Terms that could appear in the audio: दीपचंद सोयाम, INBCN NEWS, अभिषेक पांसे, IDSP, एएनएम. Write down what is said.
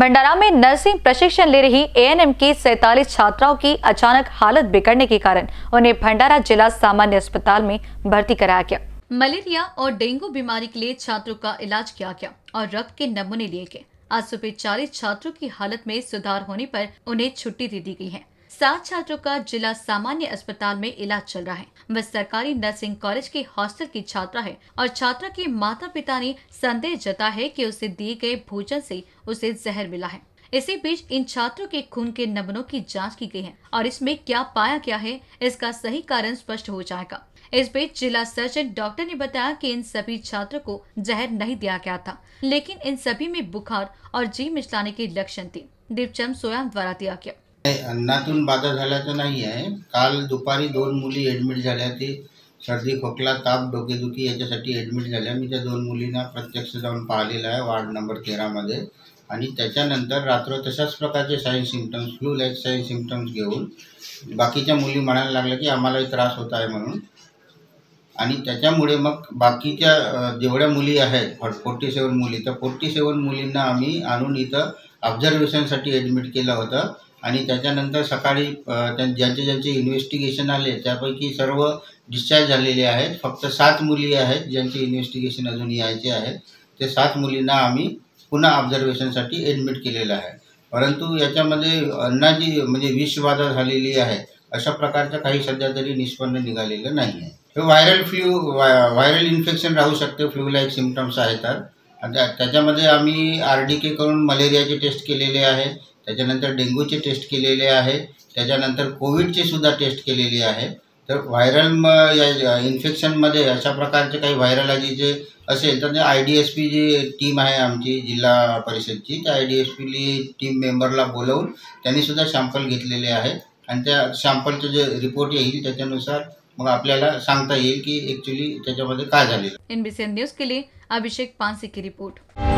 भंडारा में नर्सिंग प्रशिक्षण ले रही एएनएम की 47 छात्राओं की अचानक हालत बिगड़ने के कारण उन्हें भंडारा जिला सामान्य अस्पताल में भर्ती कराया गया। मलेरिया और डेंगू बीमारी के लिए छात्रों का इलाज किया गया और रक्त के नमूने लिए गए। आज सुबह 40 छात्रों की हालत में सुधार होने पर उन्हें छुट्टी दे दी गई है। 7 छात्रों का जिला सामान्य अस्पताल में इलाज चल रहा है। वह सरकारी नर्सिंग कॉलेज के हॉस्टल की छात्रा है और छात्रा के माता पिता ने संदेह जताया है कि उसे दिए गए भोजन से उसे जहर मिला है। इसी बीच इन छात्रों के खून के नमूनों की जांच की गई है और इसमें क्या पाया गया है इसका सही कारण स्पष्ट हो जाएगा। इस बीच जिला सर्जन डॉक्टर ने बताया कि इन सभी छात्रों को जहर नहीं दिया गया था, लेकिन इन सभी में बुखार और जी मिचलाने के लक्षण थे। दीपचंद सोयाम द्वारा दिया गया। अन्नातून बाधा झाल्याचं नाही आहे। काल दुपारी 2 मुली ॲडमिट झाल्या होती। सर्दी खोकला ताप डोकेदुखी याच्यासाठी ॲडमिट झाल्या। मी त्या 2 मुलींना प्रत्यक्ष जाऊन पाहिलेलं आहे वार्ड नंबर 13 मध्ये। आणि त्याच्यानंतर रात्री तशाच प्रकारचे sign symptoms flu like sign symptoms घेऊन बाकीच्या मुली म्हणायला लागल्या की आम्हालाही त्रास होत आहे म्हणून। आणि त्याच्यामुळे मग बाकीच्या जेवढ्या मुली आहेत 47 मुली, तर 47 मुलींना आम्ही आणून इथं ऑब्झर्वेशनसाठी ॲडमिट केलं होतं। आणि त्याच्यानंतर सकाळी ज्यांचे ज्यांचे इन्व्हेस्टिगेशन आले त्यापैकी सर्व डिस्चार्ज झालेले आहेत। फक्त 7 मुली आहेत ज्यांचे इन्व्हेस्टिगेशन अजून यायचे आहेत। ते 7 मुलींना आम्ही पुन्हा ऑब्झर्वेशनसाठी ॲडमिट केलेलं आहे। परंतु याच्यामध्ये अन्नाची म्हणजे विषबाधा झालेली आहे अशा प्रकारचं काही सध्या तरी निष्पन्न निघालेलं नाही आहे। हे व्हायरल फ्लू व्हायरल इन्फेक्शन राहू शकते, फ्लू लाईक सिम्पटम्स आहेत। आता त्याच्यामध्ये आम्ही RDK करून मलेरियाचे टेस्ट केलेले आहे, त्याच्यानंतर डेंगूचे टेस्ट केलेले आहे, त्याच्यानंतर कोविडचे सुद्धा टेस्ट केलेले आहे। तर व्हायरल या इन्फेक्शनमध्ये अशा प्रकारचे काही व्हायरलॉजी जे असेल तर IDSP जी टीम आहे आमची जिल्हा परिषदची, त्या IDSP टीम मेंबरला बोलवून त्यांनी सुद्धा सॅम्पल घेतलेले आहे आणि त्या सॅम्पलचे जे रिपोर्ट येईल त्याच्यानुसार मग आपल्याला सांगता येईल की ॲक्च्युली त्याच्यामध्ये काय झाले। INBCN न्यूज के लिए अभिषेक पांसे की रिपोर्ट।